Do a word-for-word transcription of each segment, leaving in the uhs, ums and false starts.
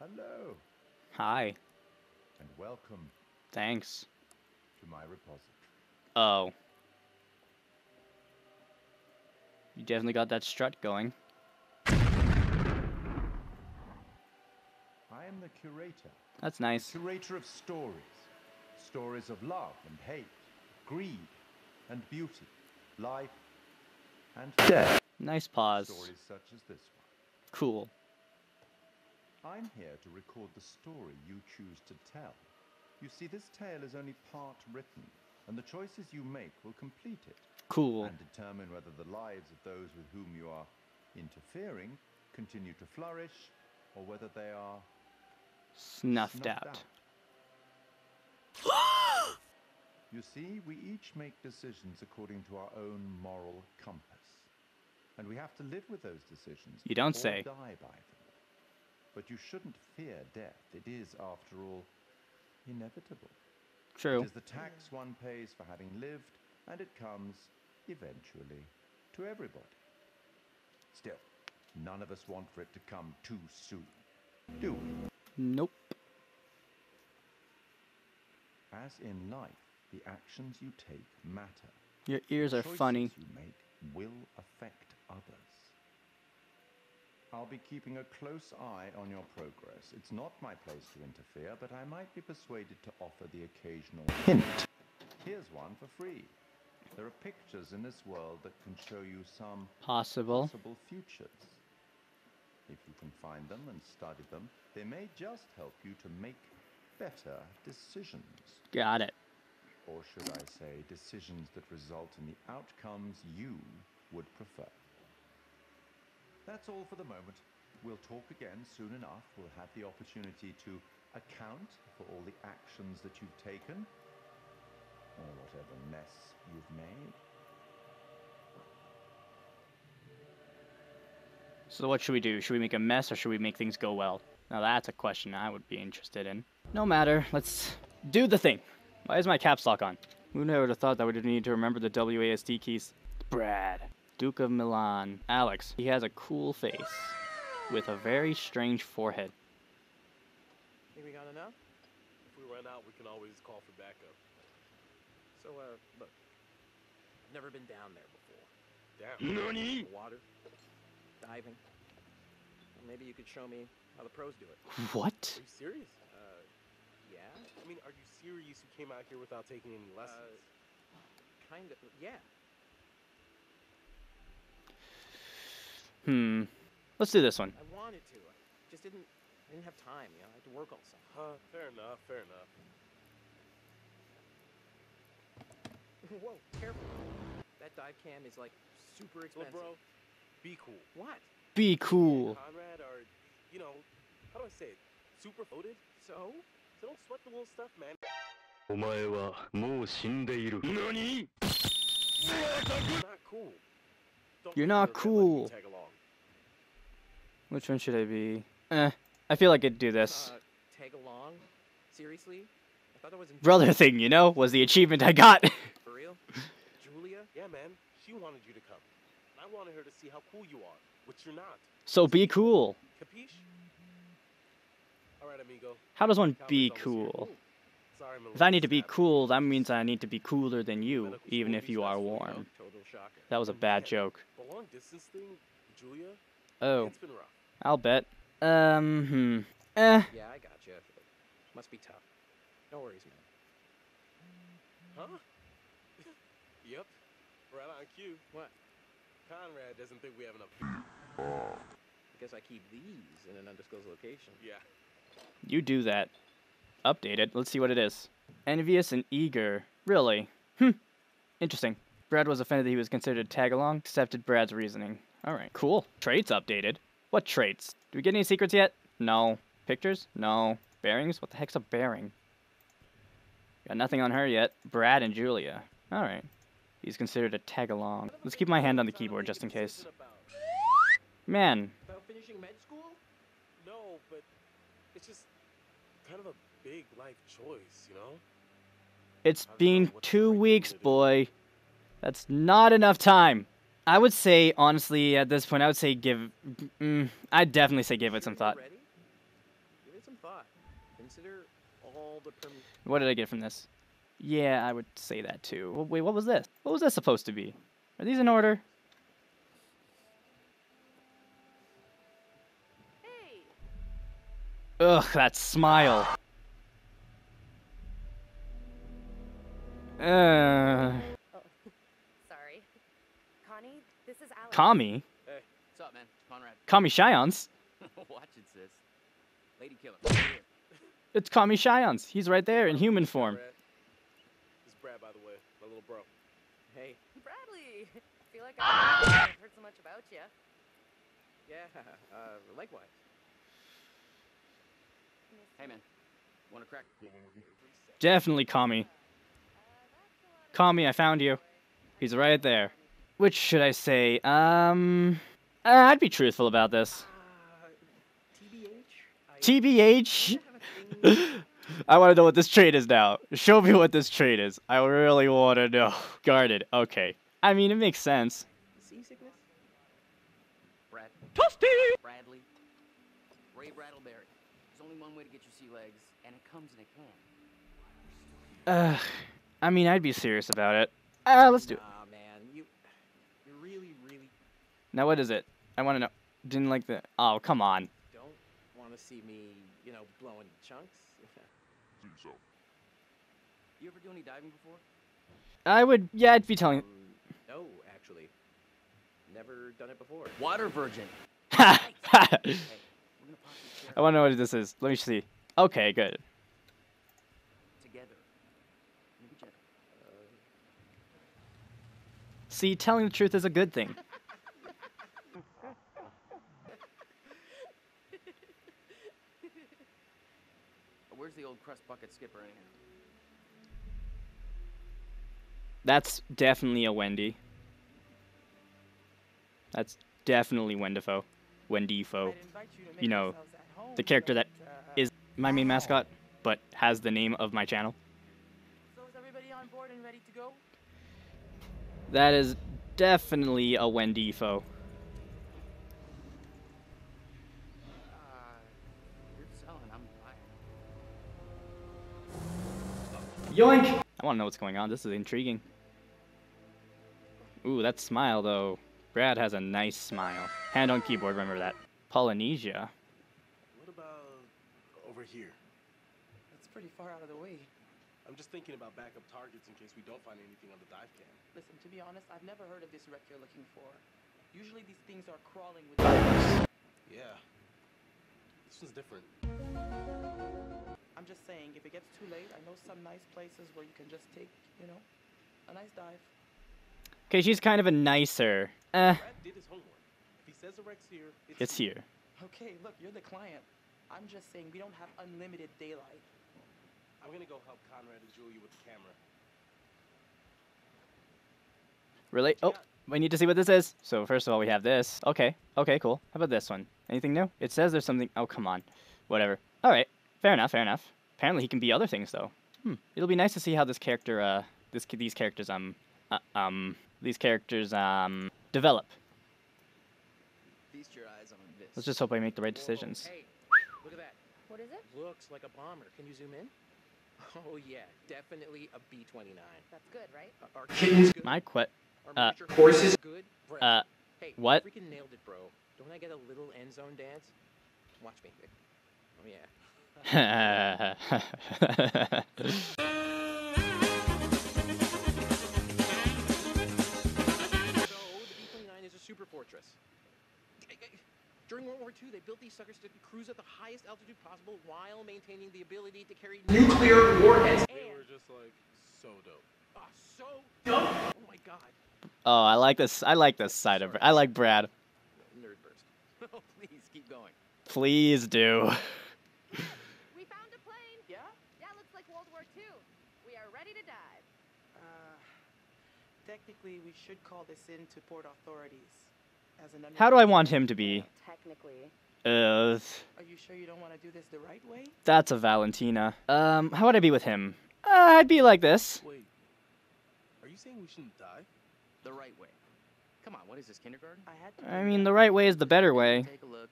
Hello. Hi. And welcome. Thanks. To my repository. Oh. You definitely got that strut going. I am the curator. That's nice. Curator of stories. Stories of love and hate, greed and beauty, life and death. Nice pause. Stories such as this one. Cool. I'm here to record the story you choose to tell. You see, this tale is only part written, and the choices you make will complete it. Cool. And determine whether the lives of those with whom you are interfering continue to flourish, or whether they are snuffed, snuffed out. out. You see, we each make decisions according to our own moral compass, and we have to live with those decisions. You don't or say. Die by them. But you shouldn't fear death. It is, after all, inevitable. True. It is the tax one pays for having lived, and it comes, eventually, to everybody. Still, none of us want for it to come too soon, do we? Nope. As in life, the actions you take matter. Your ears are funny. The choices you make will affect others. I'll be keeping a close eye on your progress. It's not my place to interfere, but I might be persuaded to offer the occasional hint. Here's one for free. There are pictures in this world that can show you some possible, possible futures. If you can find them and study them, they may just help you to make better decisions. Got it. Or should I say, decisions that result in the outcomes you would prefer. That's all for the moment. We'll talk again soon enough. We'll have the opportunity to account for all the actions that you've taken, or whatever mess you've made. So what should we do? Should we make a mess, or should we make things go well? Now that's a question I would be interested in. No matter, let's do the thing. Why is my caps lock on? Who would have thought that we didn't need to remember the W A S D keys? Brad. Duke of Milan. Alex. He has a cool face with a very strange forehead. Think we got enough? If we run out, we can always call for backup. So, uh, look. I've never been down there before. Down Nani? Water. Diving. Maybe you could show me how the pros do it. What? Are you serious? Uh, yeah? I mean, are you serious you came out here without taking any lessons? Uh, kind of, yeah. Hmm. Let's do this one. I wanted to. I just didn't I didn't have time, you know. I had to work on something. Huh, fair enough, fair enough. Whoa, careful. That dive cam is like super expensive. Well, bro, be cool. What? Be cool. Conrad are, you know, how do I say it? Super loaded? So? So don't sweat the little stuff, man. Omae wa mou shindeiru. Nani? Not cool. Don't You're not cool. Which one should I be? Eh, I feel like I'd do this. Uh, tag along? Seriously? I thought that was brother thing, you know, was the achievement I got. For real? Julia? Yeah, man. She wanted you to come. I wanted her to see how cool you are, which you're not. So be cool. Capiche? All right, amigo. How does one be cool? Sorry, if I need to be cool, that means I need to be cooler than you, even if you are warm. That was a bad joke. The long distance thing, Julia? Oh, I'll bet. Um, hmm. Eh. Yeah, I got you. Must be tough. No worries, man. Huh? Yep. Right on cue. What? Conrad doesn't think we have enough. I guess I keep these in an undisclosed location. Yeah. You do that. Update it. Let's see what it is. Envious and eager. Really? Hmm. Interesting. Brad was offended that he was considered a tag-along. Accepted Brad's reasoning. Alright, cool. Traits updated. What traits? Do we get any secrets yet? No. Pictures? No. Bearings? What the heck's a bearing? Got nothing on her yet. Brad and Julia. Alright. He's considered a tag-along. Let's keep my hand on the keyboard just in case. Man. About finishing med school? No, but it's just kind of a big life choice, you know? It's been two weeks, boy. That's not enough time. I would say, honestly, at this point, I would say give... Mm, I'd definitely say give it some thought. Consider all the perm what did I get from this? Yeah, I would say that too. Well, wait, what was this? What was this supposed to be? Are these in order? Hey. Ugh, that smile. Uh. Oh, sorry. Connie, this is Alex. Kami? Hey, what's up, man? Conrad. Kami Shions? Watch it, sis. Lady killer. It's Kami Shions. He's right there in human form. This is Brad, by the way. My little bro. Hey. Bradley! I feel like I've heard so much about you. Yeah, uh, likewise. Hey, man. Want to crack? Definitely Kami. Kami, I found you. He's right there. Which should I say? Um... Uh, I'd be truthful about this. T B H? I want to know what this trait is now. Show me what this trait is. I really want to know. Guarded. Okay. I mean, it makes sense. Seasickness? Brad. Toasty! Bradley. Ray Brattleberry. There's only one way to get your sea legs, and it comes in a can. Ugh. I mean, I'd be serious about it. Ah, uh, let's do it. Aw, man. You, you're really, really... Now, what is it? I want to know. Didn't like the... Oh, come on. Don't want to see me, you know, blowing chunks. Do so. You ever do any diving before? I would... Yeah, I'd be telling... Um, no, actually. Never done it before. Water virgin. Ha! Hey, I want to know what this is. Let me see. Okay, good. See, telling the truth is a good thing. Where's the old crust bucket skipper in here? That's definitely a Wendy. That's definitely Wendifoe. Wendifoe. You, you know, the character that uh, is my main mascot, but has the name of my channel. So is everybody on board and ready to go? That is definitely a Wendifoe. Uh, you're selling, I'm buying. Yoink! I want to know what's going on. This is intriguing. Ooh, that smile, though. Brad has a nice smile. Hand on keyboard, remember that. Polynesia. What about over here? That's pretty far out of the way. I'm just thinking about backup targets in case we don't find anything on the dive cam. Listen, to be honest, I've never heard of this wreck you're looking for. Usually these things are crawling with... Yeah. This one's different. I'm just saying, if it gets too late, I know some nice places where you can just take, you know, a nice dive. Okay, she's kind of a nicer. Eh. Brad did his homework. If he says the wreck's here, it's, it's here. Okay, look, you're the client. I'm just saying we don't have unlimited daylight. I'm gonna go help Conrad and Julia with the camera. Really? Oh, we need to see what this is. So first of all, we have this. Okay, okay, cool. How about this one? Anything new? It says there's something. Oh, come on. Whatever. All right. Fair enough. Fair enough. Apparently, he can be other things though. Hmm. It'll be nice to see how this character, uh, this these characters, um, uh, um, these characters, um, develop. Feast your eyes on this. Let's just hope I make the right decisions. Whoa, hey, look at that. What is it? Looks like a bomber. Can you zoom in? Oh yeah, definitely a B twenty-nine. That's good, right? Our kids good. My quit. Uh, horses good. Uh, hey, what? Freaking nailed it, bro. Don't I get a little end zone dance? Watch me. Oh yeah. So the B twenty-nine is a super fortress. During World War Two, they built these suckers to cruise at the highest altitude possible while maintaining the ability to carry nuclear warheads. They were just like, so dope. Oh, so dope! Oh my god. Oh, I like this. I like this side of it. I like Brad. Nerd burst. Oh, please, keep going. Please do. Yes, we found a plane. Yeah? That looks like World War Two. We are ready to dive. Uh, technically, we should call this in to port authorities. How do I want him to be? Technically. Uh, Are you sure you don't want to do this the right way? That's a Valentina. Um, how would I be with him? Uh, I'd be like this. Wait. Are you saying we shouldn't die? The right way. Come on, what is this, kindergarten? I had to I mean, the right way is the better way. Take a look.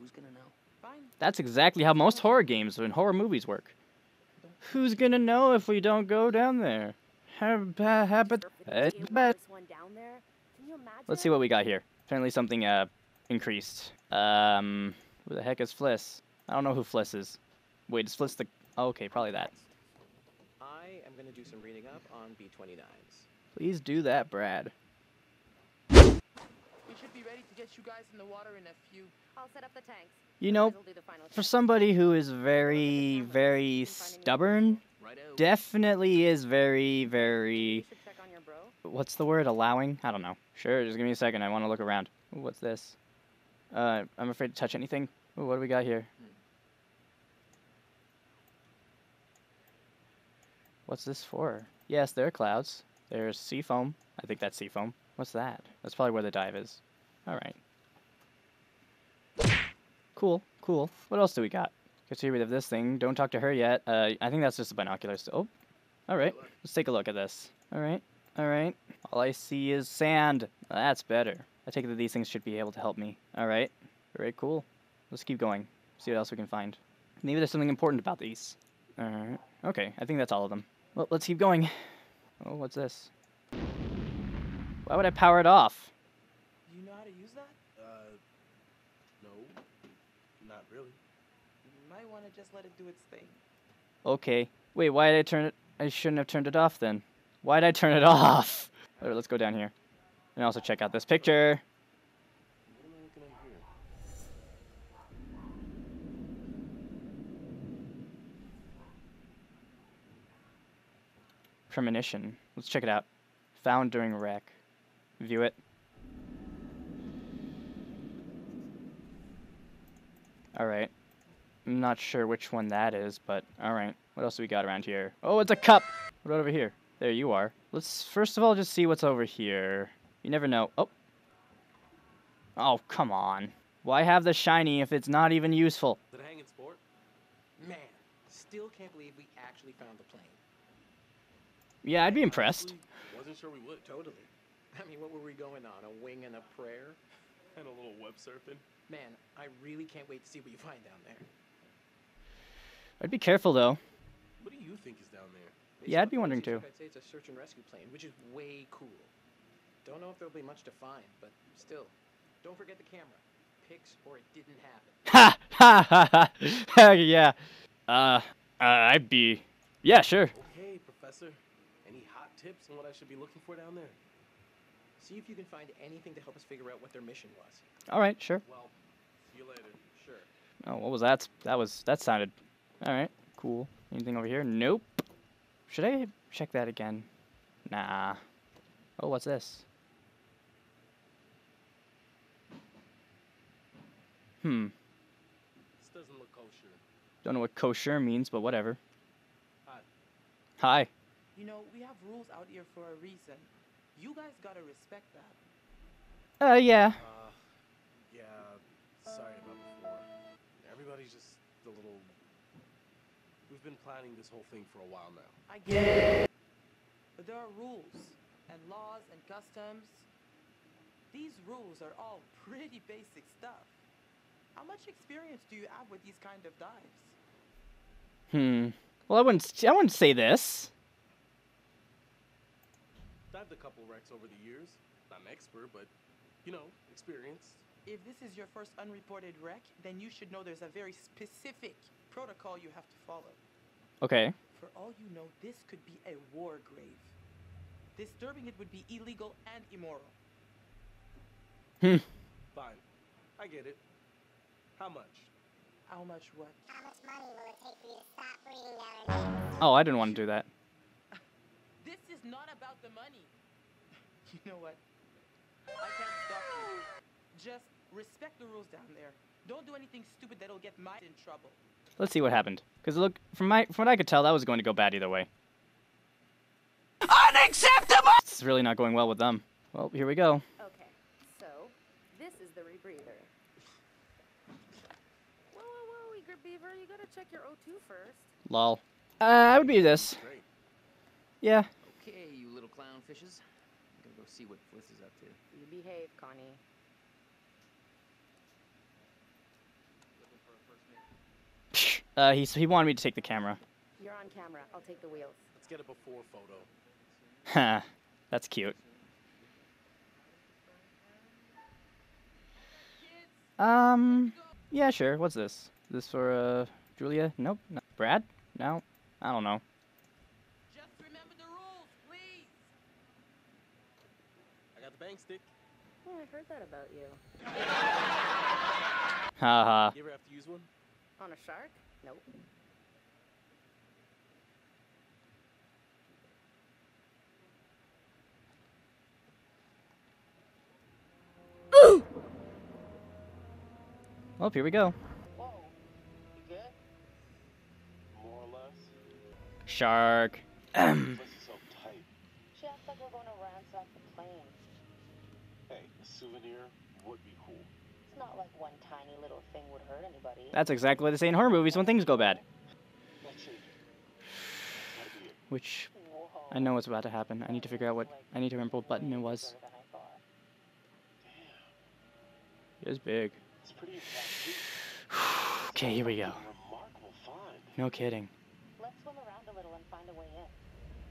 Who's gonna know? Fine. That's exactly how most horror games and horror movies work. Who's gonna know if we don't go down there? Let's see what we got here. Apparently something uh, increased. Um, who the heck is Fliss? I don't know who Fliss is. Wait, is Fliss the... Oh, okay, probably that. I am gonna do some reading up on B twenty-nines. Please do that, Brad. We should be ready to get you guys in the water in a few. I'll set up the tanks. You know, for somebody who is very, very stubborn, definitely is very, very... What's the word? Allowing? I don't know. Sure, just give me a second. I want to look around. Ooh, what's this? Uh, I'm afraid to touch anything. Ooh, what do we got here? What's this for? Yes, there are clouds. There's sea foam. I think that's sea foam. What's that? That's probably where the dive is. Alright. Cool, cool. What else do we got? Get to read of this thing. Don't talk to her yet. Uh, I think that's just the binoculars. Oh, alright. Let's take a look at this. Alright, alright. All I see is sand. That's better. I take it that these things should be able to help me. Alright. Very cool. Let's keep going. See what else we can find. Maybe there's something important about these. Alright. Okay, I think that's all of them. Well, let's keep going. Oh, what's this? Why would I power it off? Do you know how to use that? Uh, no. Not really. You might want to just let it do its thing. Okay. Wait, why did I turn it? I shouldn't have turned it off then. Why did I turn it off? Alright, let's go down here. And also check out this picture. What am I looking at here? Premonition. Let's check it out. Found during wreck. View it. Alright. I'm not sure which one that is, but alright. What else do we got around here? Oh, it's a cup! What about over here? There you are. Let's first of all just see what's over here. You never know. Oh. Oh, come on. Why have the shiny if it's not even useful? Did it hang in sport? Man, still can't believe we actually found the plane. Yeah, I'd be impressed. Wasn't sure we would. Totally. I mean, what were we going on? A wing and a prayer? And a little web surfing? Man, I really can't wait to see what you find down there. I'd be careful, though. What do you think is down there? Yeah, I'd be wondering too. I'd say it's a search and rescue plane, which is way cool. Don't know if there'll be much to find, but still. Don't forget the camera. Pics or it didn't happen. Ha! Ha! Ha! Ha! Yeah. Uh, uh, I'd be... Yeah, sure. Okay, Professor. Any hot tips on what I should be looking for down there? See if you can find anything to help us figure out what their mission was. Alright, sure. Well, see you later. Sure. Oh, what was that? That was... That sounded... Alright, cool. Anything over here? Nope. Should I check that again? Nah. Oh, what's this? Hmm. This doesn't look kosher. Don't know what kosher means, but whatever. Hi. Hi. You know, we have rules out here for a reason. You guys gotta respect that. Uh, yeah. Uh, yeah. Sorry about before. Everybody's just a little... We've been planning this whole thing for a while now. I get it. But there are rules, and laws, and customs. These rules are all pretty basic stuff. How much experience do you have with these kind of dives? Hmm. Well, I wouldn't, I wouldn't say this. Dived a couple wrecks over the years. Not an expert, but, you know, experienced. If this is your first unreported wreck, then you should know there's a very specific protocol you have to follow. Okay. For all you know, this could be a war grave. Disturbing it would be illegal and immoral. Hmm. Fine. I get it. How much? How much what? How much money will it take for you to stop breeding down in here? Oh, I didn't want to do that. This is not about the money. You know what? I can't stop you. Just respect the rules down there. Don't do anything stupid that'll get my in trouble. Let's see what happened. Because look, from, my, from what I could tell, that was going to go bad either way. Unacceptable! It's really not going well with them. Well, here we go. Okay, so this is the rebreather. Whoa, whoa, whoa, eager beaver, you gotta check your O two first. Lol. Uh, I would be this. Great. Yeah. Okay, you little clownfishes. I'm gonna go see what Fliss is up to. You behave, Connie. Looking for a first name. Uh, he, he wanted me to take the camera. You're on camera. I'll take the wheels. Let's get a before photo. Huh. That's cute. Um, yeah, sure. What's this? This for, uh, Julia? Nope. No. Brad? No. I don't know. Just remember the rules, please. I got the bang stick. Yeah, I heard that about you. Haha. You ever have to use one? On a shark? Nope. Ooh! Well, here we go. Whoa. You good? More or less. Shark. This is so tight. She acts like we're going to ransack the plane. Hey, a souvenir would be cool. It's not like one tiny little thing would hurt anybody. That's exactly what they say in horror movies when things go bad. Which, I know what's about to happen. I need to figure out what, I need to remember what button it was. It is big. Okay, here we go. No kidding.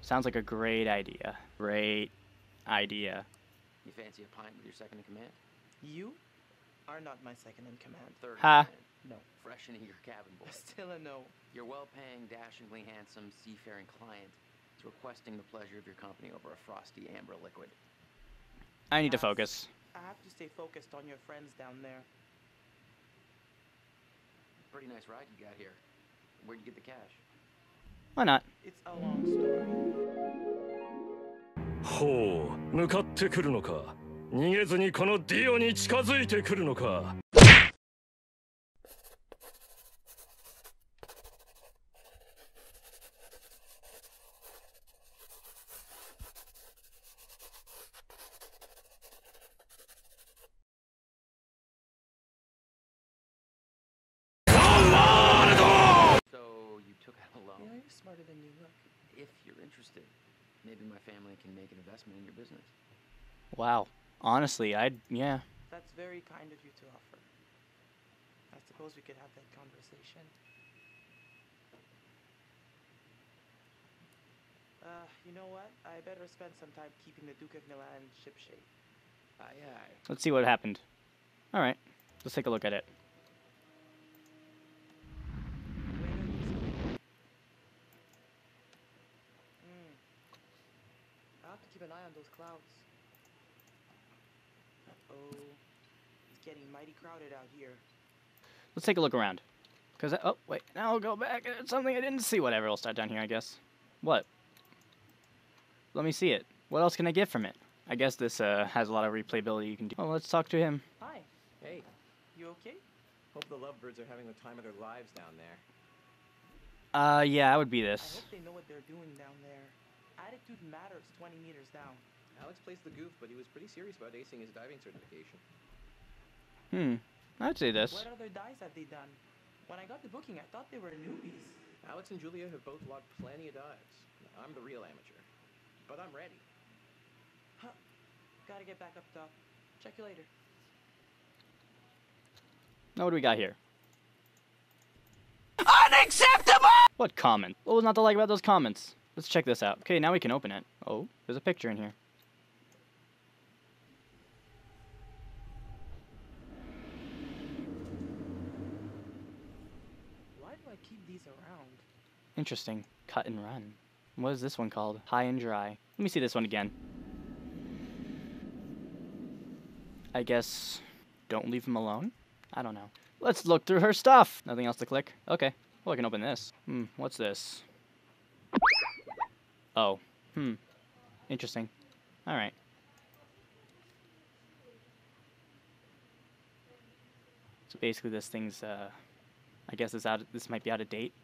Sounds like a great idea. Great idea. You fancy a pint with your second in command? You? Are not my second in command. Third ha. In command. No. Fresh into your cabin, boy. Still a no. Your well-paying, dashingly handsome, seafaring client is requesting the pleasure of your company over a frosty amber liquid. I need I to focus. I have to stay focused on your friends down there. Pretty nice ride you got here. Where'd you get the cash? Why not? It's a long story. Ho, nukatte kuru no ka? So you took out a loan. Yeah, you're smarter than you look. If you're interested, maybe my family can make an investment in your business. Wow. Honestly, I'd, yeah. That's very kind of you to offer. I suppose we could have that conversation. Uh, you know what? I better spend some time keeping the Duke of Milan shipshape. Aye, aye. Let's see what happened. All right. Let's take a look at it. Mm. I'll have to keep an eye on those clouds. Oh, it's getting mighty crowded out here. Let's take a look around. Cause I, oh wait, now I'll go back. It's something I didn't see. Whatever, I'll start down here, I guess. What? Let me see it. What else can I get from it? I guess this uh, has a lot of replayability you can do. Oh, let's talk to him. Hi. Hey. You okay? Hope the lovebirds are having the time of their lives down there. Uh, yeah, I would be this. I hope they know what they're doing down there. Attitude matters. Twenty meters down. Alex plays the goof, but he was pretty serious about acing his diving certification. Hmm. I'd say this. What other dives have they done? When I got the booking, I thought they were newbies. Alex and Julia have both logged plenty of dives. I'm the real amateur. But I'm ready. Huh. Gotta get back up top. Check you later. Now what do we got here? Unacceptable! What comment? What was not to like about those comments? Let's check this out. Okay, now we can open it. Oh, there's a picture in here. Interesting. Cut and run. What is this one called? High and dry. Let me see this one again. I guess don't leave him alone? I don't know. Let's look through her stuff! Nothing else to click? Okay. Well, I can open this. Hmm, what's this? Oh. Hmm. Interesting. Alright. So basically this thing's, uh... I guess it's out, this might be out of date.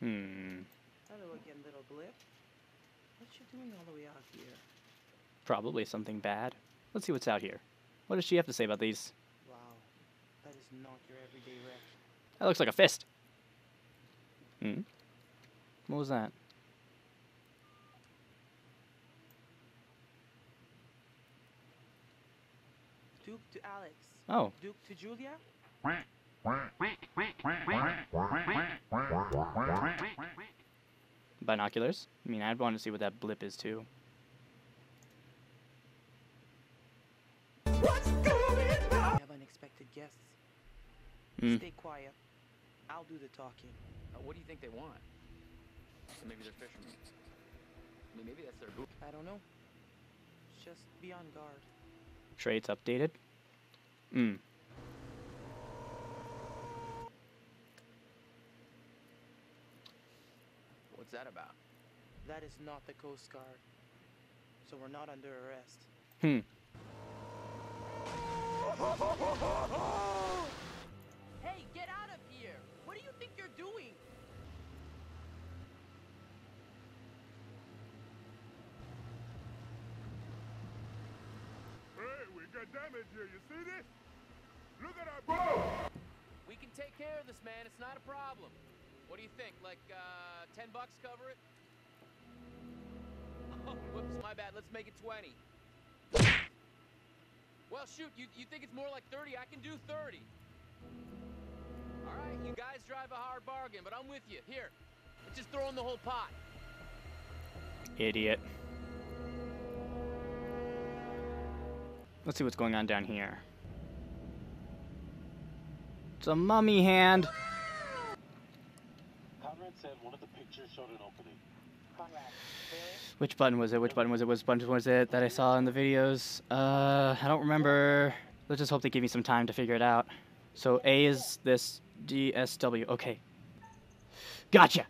Hmm. Hello again, little blip. What you doing all the way out here? Probably something bad. Let's see what's out here. What does she have to say about these? Wow, that is not your everyday wreck. That looks like a fist. Hmm. What was that? Duke to Alex. Oh. Duke to Julia. Binoculars? I mean, I'd want to see what that blip is too. What's going on? We have unexpected guests. Mm. Stay quiet. I'll do the talking. Uh, what do you think they want? So maybe they're fishermen. I mean, maybe that's their boot. I don't know. Just be on guard. Traits updated. Mm. What's that about? That is not the Coast Guard. So we're not under arrest. Hmm. Hey, get out of here! What do you think you're doing? Hey, we got damage here, you see this? Look at our boat! We can take care of this, man. It's not a problem. What do you think? Like, uh, ten bucks cover it? Oh, whoops, my bad. Let's make it twenty. Well, shoot, you, you think it's more like thirty? I can do thirty. All right, you guys drive a hard bargain, but I'm with you. Here, let's just throw in the whole pot. Idiot. Let's see what's going on down here. It's a mummy hand. Conrad said one of the pictures showed an opening. Conrad, which button was it? Which button was it? Which button was it that I saw in the videos? Uh, I don't remember. Let's just hope they give me some time to figure it out. So A is this D S W. Okay. Gotcha.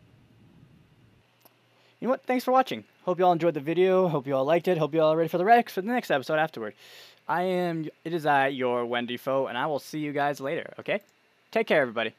You know what? Thanks for watching. Hope you all enjoyed the video. Hope you all liked it. Hope you all are ready for the Rex for the next episode afterward. I am, it is I, your Wendifoe, and I will see you guys later, okay? Take care, everybody.